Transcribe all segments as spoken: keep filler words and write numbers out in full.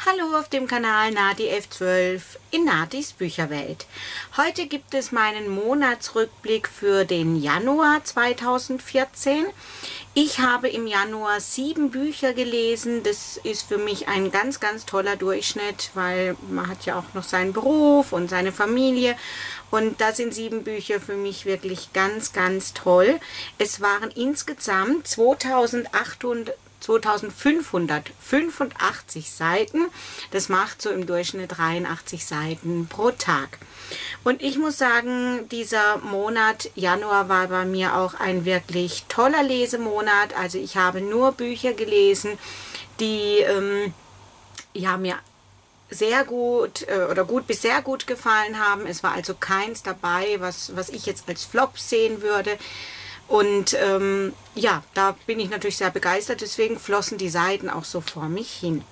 Hallo auf dem Kanal Nady elf zwölf in Nadys Bücherwelt. Heute gibt es meinen Monatsrückblick für den Januar zweitausendvierzehn. Ich habe im Januar sieben Bücher gelesen. Das ist für mich ein ganz, ganz toller Durchschnitt, weil man hat ja auch noch seinen Beruf und seine Familie. Und da sind sieben Bücher für mich wirklich ganz, ganz toll. Es waren insgesamt zweitausendfünfhundertfünfundachtzig Seiten. Das macht so im Durchschnitt dreiundachtzig Seiten pro Tag. Und ich muss sagen, dieser Monat Januar war bei mir auch ein wirklich toller Lesemonat. Also ich habe nur Bücher gelesen, die ähm, ja, mir sehr gut äh, oder gut bis sehr gut gefallen haben. Es war also keins dabei, was, was ich jetzt als Flop sehen würde. Und ähm, ja, da bin ich natürlich sehr begeistert, deswegen flossen die Seiten auch so vor mich hin.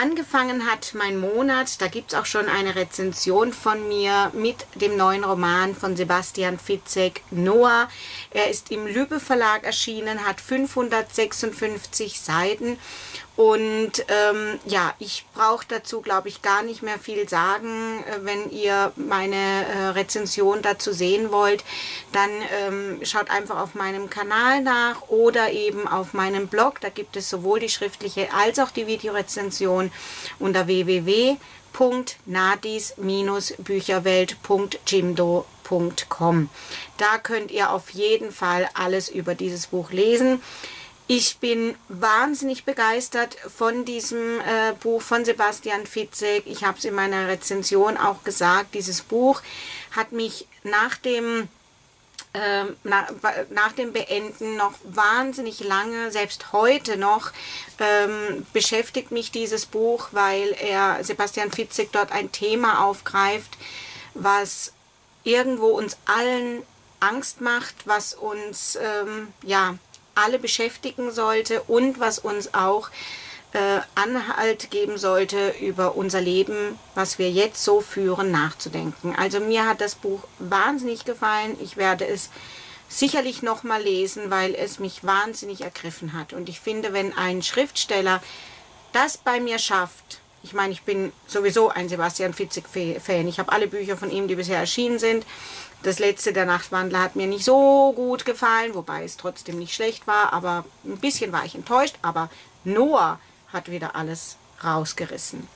Angefangen hat mein Monat, da gibt es auch schon eine Rezension von mir mit dem neuen Roman von Sebastian Fitzek, Noah. Er ist im Lübe Verlag erschienen, hat fünfhundertsechsundfünfzig Seiten und ähm, ja, ich brauche dazu, glaube ich, gar nicht mehr viel sagen. Wenn ihr meine äh, Rezension dazu sehen wollt, dann ähm, schaut einfach auf meinem Kanal nach oder eben auf meinem Blog. Da gibt es sowohl die schriftliche als auch die Videorezension unter w w w punkt nadys bindestrich bücherwelt punkt jimdo punkt com. Da könnt ihr auf jeden Fall alles über dieses Buch lesen. Ich bin wahnsinnig begeistert von diesem äh, Buch von Sebastian Fitzek. Ich habe es in meiner Rezension auch gesagt, dieses Buch hat mich nach dem nach dem Beenden noch wahnsinnig lange, selbst heute noch, ähm, beschäftigt mich dieses Buch, weil er, Sebastian Fitzek, dort ein Thema aufgreift, was irgendwo uns allen Angst macht, was uns ähm, ja, alle beschäftigen sollte und was uns auch äh, Anhalt geben sollte, über unser Leben, was wir jetzt so führen, nachzudenken. Also mir hat das Buch wahnsinnig gefallen. Ich werde es sicherlich nochmal lesen, weil es mich wahnsinnig ergriffen hat. Und ich finde, wenn ein Schriftsteller das bei mir schafft, ich meine, ich bin sowieso ein Sebastian Fitzek-Fan. Ich habe alle Bücher von ihm, die bisher erschienen sind. Das letzte, der Nachtwandler, hat mir nicht so gut gefallen, wobei es trotzdem nicht schlecht war, aber ein bisschen war ich enttäuscht. Aber Noah hat wieder alles rausgerissen.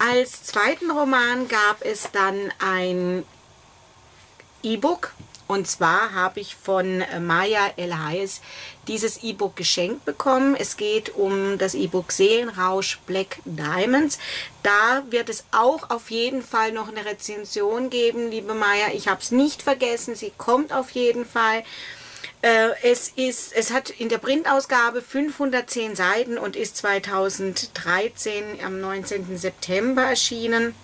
Als zweiten Roman gab es dann ein E-Book. Und zwar habe ich von Maya L. Heyes dieses E-Book geschenkt bekommen. Es geht um das E-Book Seelenrausch Black Diamonds. Da wird es auch auf jeden Fall noch eine Rezension geben, liebe Maya. Ich habe es nicht vergessen, sie kommt auf jeden Fall. Es ist, es hat in der Printausgabe fünfhundertzehn Seiten und ist zweitausenddreizehn am neunzehnten September erschienen.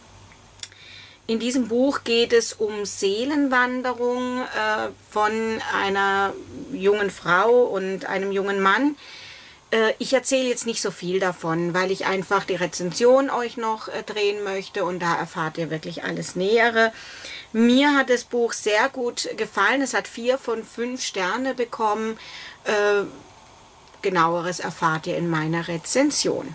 In diesem Buch geht es um Seelenwanderung äh, von einer jungen Frau und einem jungen Mann. Äh, ich erzähle jetzt nicht so viel davon, weil ich einfach die Rezension euch noch äh, drehen möchte und da erfahrt ihr wirklich alles Nähere. Mir hat das Buch sehr gut gefallen. Es hat vier von fünf Sterne bekommen. Äh, genaueres erfahrt ihr in meiner Rezension.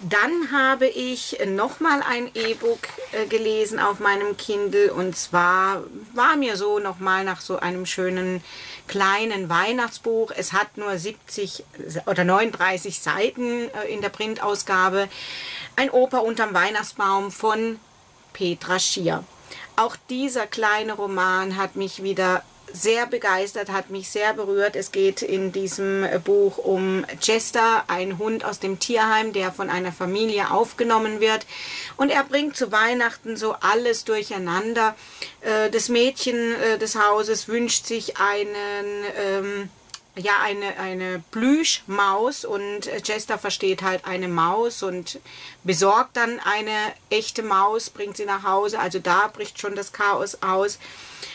Dann habe ich nochmal ein E-Book äh, gelesen auf meinem Kindle und zwar war mir so nochmal nach so einem schönen kleinen Weihnachtsbuch. Es hat nur siebzig oder neununddreißig Seiten äh, in der Printausgabe. Ein Opa unterm Weihnachtsbaum von Petra Schier. Auch dieser kleine Roman hat mich wieder sehr begeistert, hat mich sehr berührt. Es geht in diesem Buch um Chester, ein Hund aus dem Tierheim, der von einer Familie aufgenommen wird. Und er bringt zu Weihnachten so alles durcheinander. Das Mädchen des Hauses wünscht sich einen... Ähm ja, eine, eine Plüschmaus und Chester versteht halt eine Maus und besorgt dann eine echte Maus, bringt sie nach Hause, also da bricht schon das Chaos aus.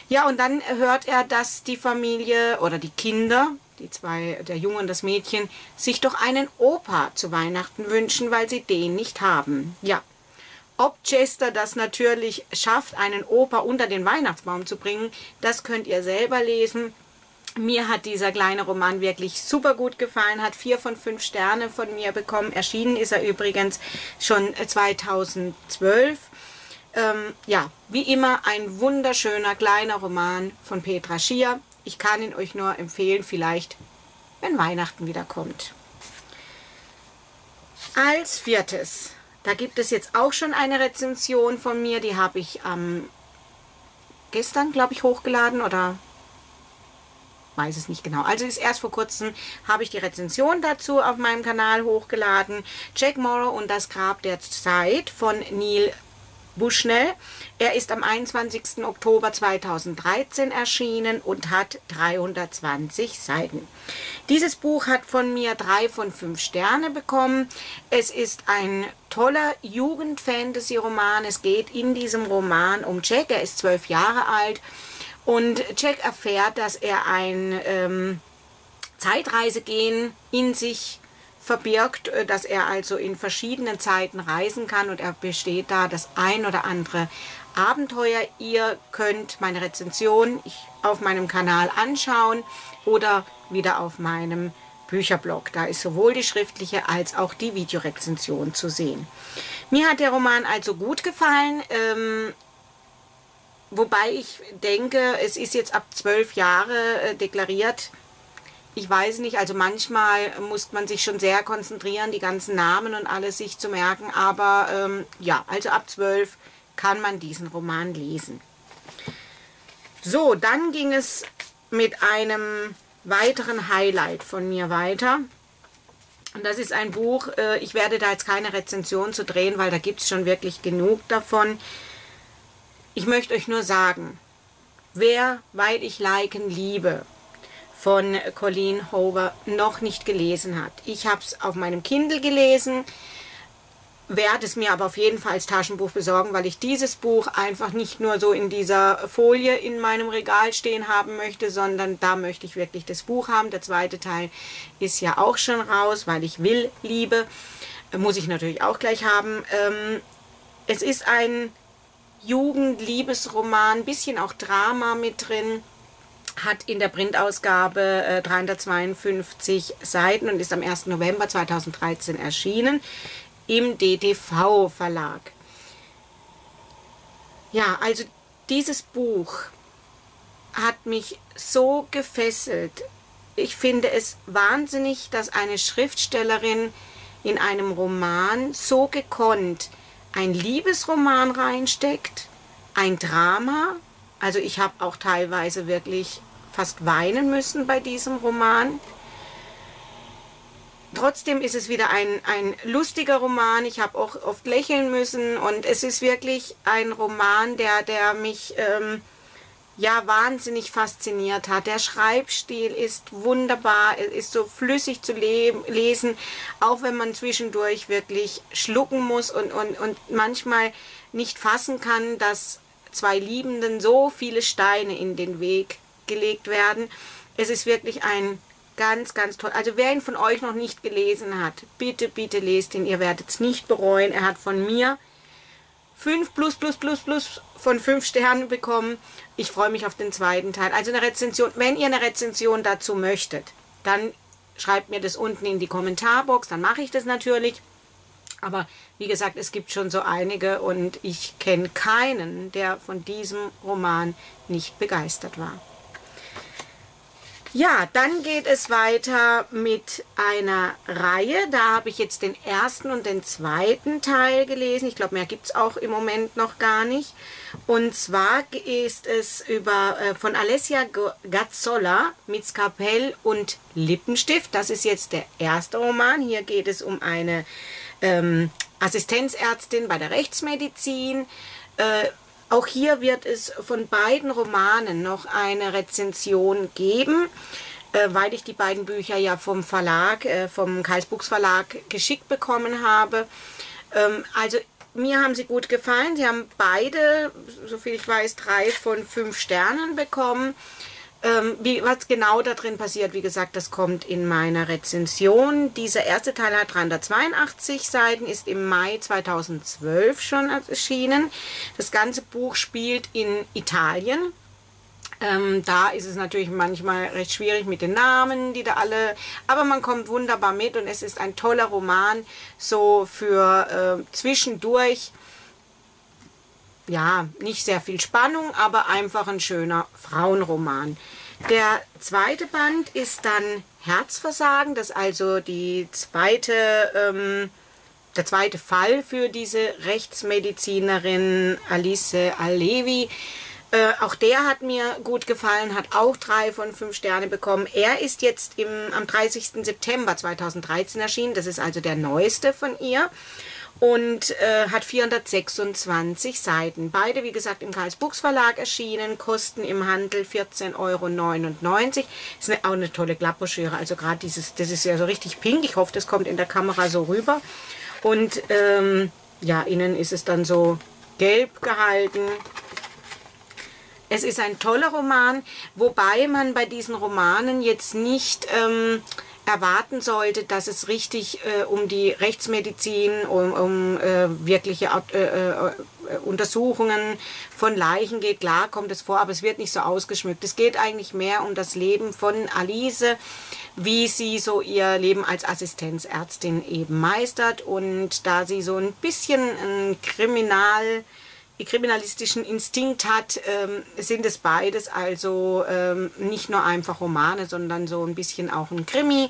Ja, und dann hört er, dass die Familie oder die Kinder, die zwei, der Junge und das Mädchen, sich doch einen Opa zu Weihnachten wünschen, weil sie den nicht haben. Ja, Ob Chester das natürlich schafft, einen Opa unter den Weihnachtsbaum zu bringen, das könnt ihr selber lesen. Mir hat dieser kleine Roman wirklich super gut gefallen, hat vier von fünf Sterne von mir bekommen. Erschienen ist er übrigens schon zweitausendzwölf. Ähm, ja, wie immer ein wunderschöner kleiner Roman von Petra Schier. Ich kann ihn euch nur empfehlen, vielleicht wenn Weihnachten wieder kommt. Als viertes, da gibt es jetzt auch schon eine Rezension von mir, die habe ich am ähm, gestern, glaube ich, hochgeladen oder weiß es nicht genau. Also ist erst vor kurzem, habe ich die Rezension dazu auf meinem Kanal hochgeladen. Jack Morrow und das Grab der Zeit von Neil Bushnell. Er ist am einundzwanzigsten Oktober zweitausenddreizehn erschienen und hat dreihundertzwanzig Seiten. Dieses Buch hat von mir drei von fünf Sterne bekommen. Es ist ein toller Jugend-Fantasy-Roman. Es geht in diesem Roman um Jack. Er ist zwölf Jahre alt und Jack erfährt, dass er ein ähm, Zeitreisegehen in sich verbirgt, dass er also in verschiedenen Zeiten reisen kann und er besteht da das ein oder andere Abenteuer. Ihr könnt meine Rezension auf meinem Kanal anschauen oder wieder auf meinem Bücherblog. Da ist sowohl die schriftliche als auch die Videorezension zu sehen. Mir hat der Roman also gut gefallen, ähm, wobei ich denke, es ist jetzt ab zwölf Jahre äh, deklariert. Ich weiß nicht, also manchmal muss man sich schon sehr konzentrieren, die ganzen Namen und alles sich zu merken. Aber ähm, ja, also ab zwölf kann man diesen Roman lesen. So, dann ging es mit einem weiteren Highlight von mir weiter. Und das ist ein Buch, äh, ich werde da jetzt keine Rezension zu drehen, weil da gibt es schon wirklich genug davon. Ich möchte euch nur sagen, wer Weil ich Layken liebe von Colleen Hoover noch nicht gelesen hat. Ich habe es auf meinem Kindle gelesen, werde es mir aber auf jeden Fall als Taschenbuch besorgen, weil ich dieses Buch einfach nicht nur so in dieser Folie in meinem Regal stehen haben möchte, sondern da möchte ich wirklich das Buch haben. Der zweite Teil ist ja auch schon raus, weil ich will, liebe. Muss ich natürlich auch gleich haben. Es ist ein Jugendliebesroman, ein bisschen auch Drama mit drin. Hat in der Printausgabe äh, dreihundertzweiundfünfzig Seiten und ist am ersten November zweitausenddreizehn erschienen im D T V-Verlag. Ja, also dieses Buch hat mich so gefesselt. Ich finde es wahnsinnig, dass eine Schriftstellerin in einem Roman so gekonnt ein Liebesroman reinsteckt, ein Drama. Also ich habe auch teilweise wirklich fast weinen müssen bei diesem Roman. Trotzdem ist es wieder ein, ein lustiger Roman. Ich habe auch oft lächeln müssen und es ist wirklich ein Roman, der, der mich ähm, ja wahnsinnig fasziniert hat. Der Schreibstil ist wunderbar, es ist so flüssig zu lesen, auch wenn man zwischendurch wirklich schlucken muss und, und, und manchmal nicht fassen kann, dass zwei Liebenden so viele Steine in den Weg gelegt werden. Es ist wirklich ein ganz, ganz toll. Also wer ihn von euch noch nicht gelesen hat, bitte, bitte lest ihn. Ihr werdet es nicht bereuen. Er hat von mir fünf plus plus plus plus von fünf Sternen bekommen. Ich freue mich auf den zweiten Teil. Also eine Rezension. Wenn ihr eine Rezension dazu möchtet, dann schreibt mir das unten in die Kommentarbox. Dann mache ich das natürlich. Aber wie gesagt, es gibt schon so einige und ich kenne keinen, der von diesem Roman nicht begeistert war. Ja, dann geht es weiter mit einer Reihe. Da habe ich jetzt den ersten und den zweiten Teil gelesen. Ich glaube, mehr gibt es auch im Moment noch gar nicht. Und zwar ist es über, äh, von Alessia Gazzola mit Skalpell und Lippenstift. Das ist jetzt der erste Roman. Hier geht es um eine Ähm, Assistenzärztin bei der Rechtsmedizin. Äh, auch hier wird es von beiden Romanen noch eine Rezension geben, äh, weil ich die beiden Bücher ja vom Verlag, äh, vom Kaisbuchs Verlag geschickt bekommen habe. Ähm, also mir haben sie gut gefallen. Sie haben beide, soviel ich weiß, drei von fünf Sternen bekommen. Ähm, wie, was genau da drin passiert, wie gesagt, das kommt in meiner Rezension. Dieser erste Teil hat dreihundertzweiundachtzig Seiten, ist im Mai zweitausendzwölf schon erschienen. Das ganze Buch spielt in Italien. Ähm, da ist es natürlich manchmal recht schwierig mit den Namen, die da alle... Aber man kommt wunderbar mit und es ist ein toller Roman, so für äh, zwischendurch... Ja, nicht sehr viel Spannung, aber einfach ein schöner Frauenroman. Der zweite Band ist dann Herzversagen, das ist also die zweite, ähm, der zweite Fall für diese Rechtsmedizinerin Alice Alevi. Äh, auch der hat mir gut gefallen, hat auch drei von fünf Sterne bekommen. Er ist jetzt im, am dreißigsten September zweitausenddreizehn erschienen, das ist also der neueste von ihr. Und äh, hat vierhundertsechsundzwanzig Seiten. Beide, wie gesagt, im Kaisbuchs Verlag erschienen, kosten im Handel vierzehn Euro neunundneunzig. Ist eine, auch eine tolle Klappbroschüre. Also gerade dieses, das ist ja so richtig pink. Ich hoffe, das kommt in der Kamera so rüber. Und ähm, ja, innen ist es dann so gelb gehalten. Es ist ein toller Roman, wobei man bei diesen Romanen jetzt nicht... Ähm, erwarten sollte, dass es richtig äh, um die Rechtsmedizin, um, um äh, wirkliche äh, äh, Untersuchungen von Leichen geht. Klar kommt es vor, aber es wird nicht so ausgeschmückt. Es geht eigentlich mehr um das Leben von Alice, wie sie so ihr Leben als Assistenzärztin eben meistert. Und da sie so ein bisschen ein Kriminal... kriminalistischen Instinkt hat, ähm, sind es beides also ähm, nicht nur einfach Romane, sondern so ein bisschen auch ein Krimi,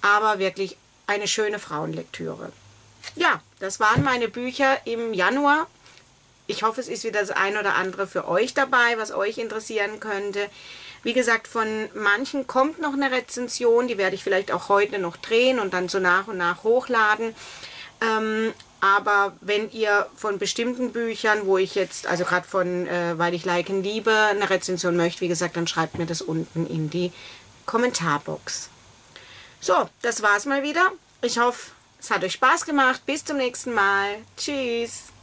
aber wirklich eine schöne Frauenlektüre. Ja, das waren meine Bücher im Januar. Ich hoffe, es ist wieder das ein oder andere für euch dabei, was euch interessieren könnte. Wie gesagt, von manchen kommt noch eine Rezension, die werde ich vielleicht auch heute noch drehen und dann so nach und nach hochladen. Ähm, Aber wenn ihr von bestimmten Büchern, wo ich jetzt, also gerade von äh, Weil ich Layken liebe, eine Rezension möchte, wie gesagt, dann schreibt mir das unten in die Kommentarbox. So, das war's mal wieder. Ich hoffe, es hat euch Spaß gemacht. Bis zum nächsten Mal. Tschüss.